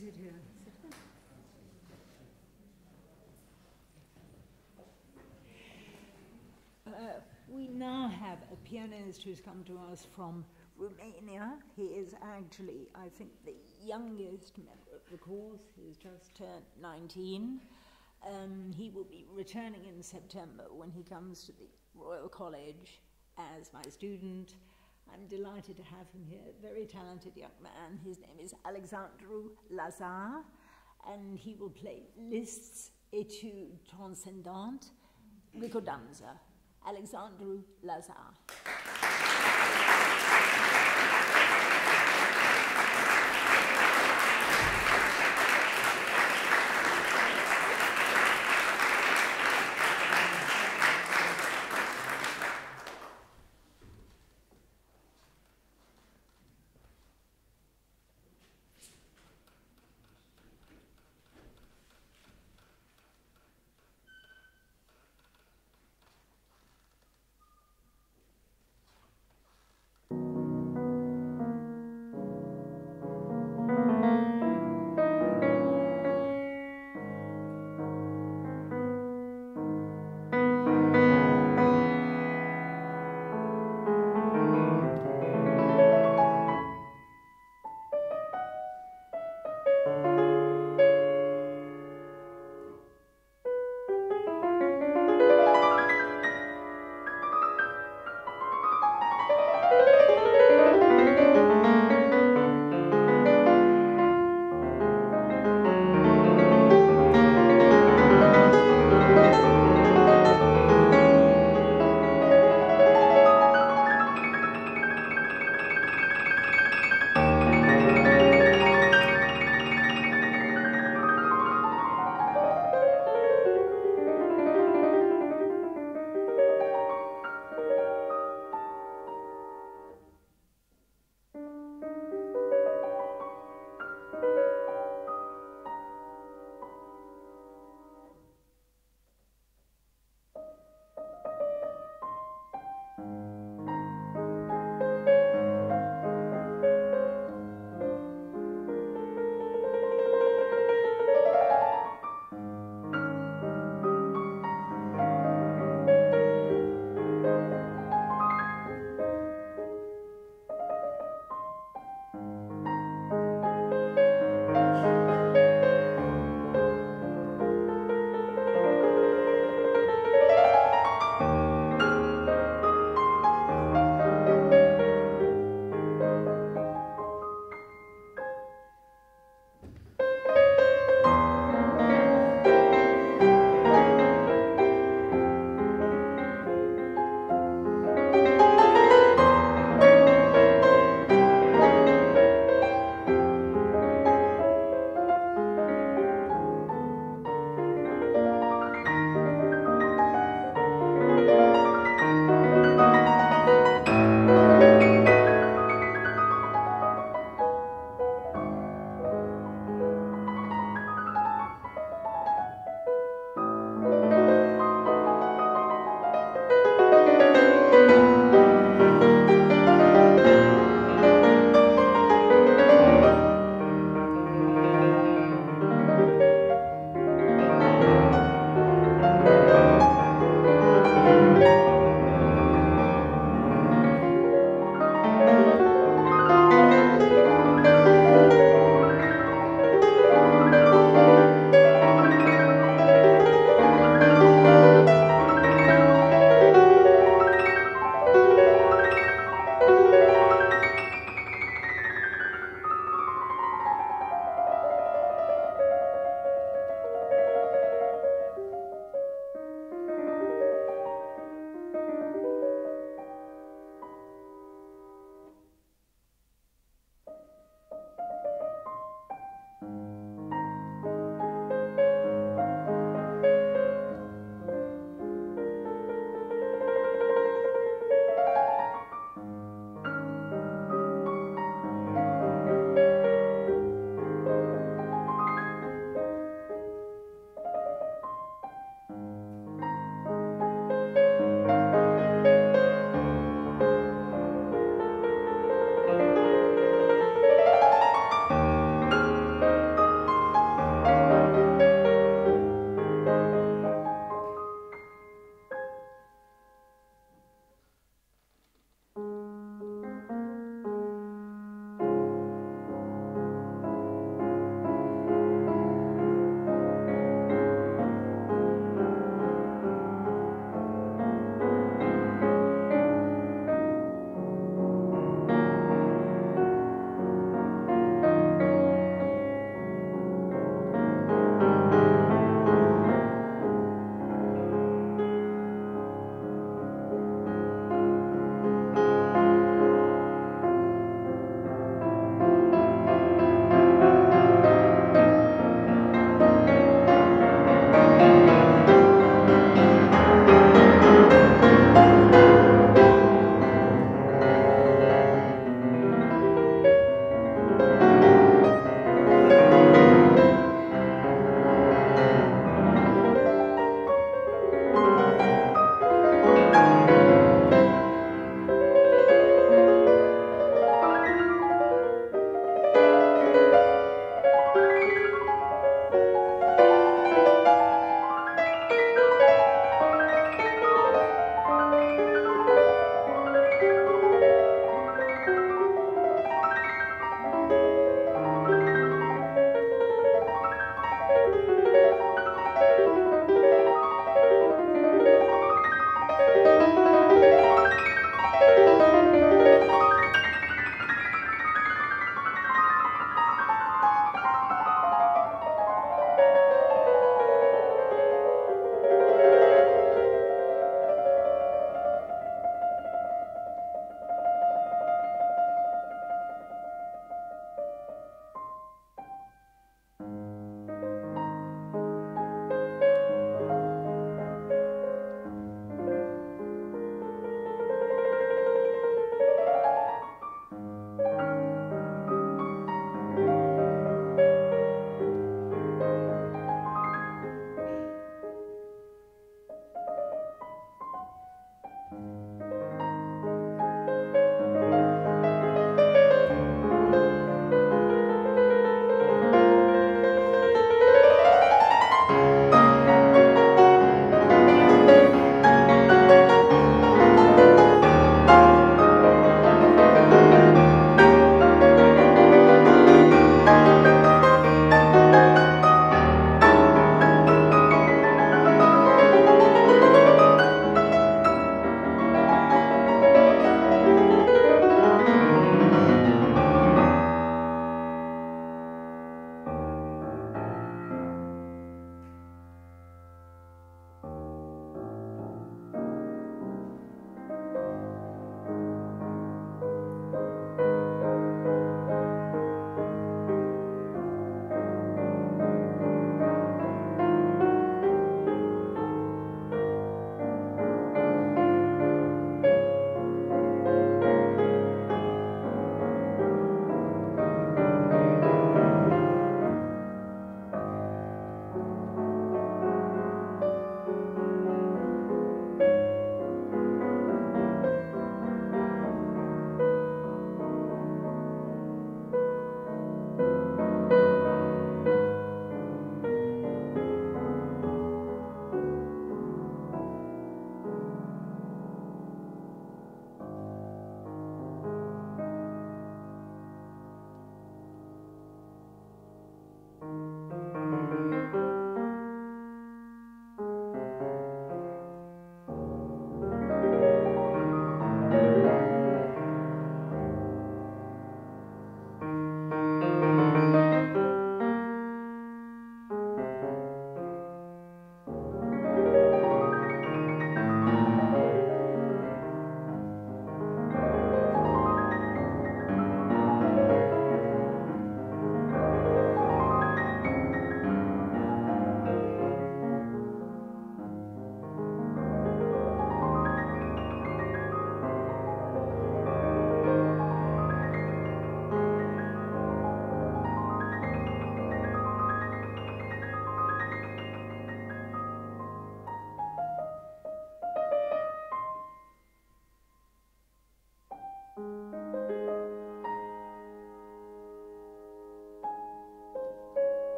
sit here. We now have a pianist who's come to us from Romania. He is actually, I think, the youngest member of the course. He's just turned 19. He will be returning in September when he comes to the Royal College as my student. I'm delighted to have him here, very talented young man. His name is Alexandru Lazar, and he will play Liszt's Etude Transcendentale, Ricordanza. Alexandru Lazar.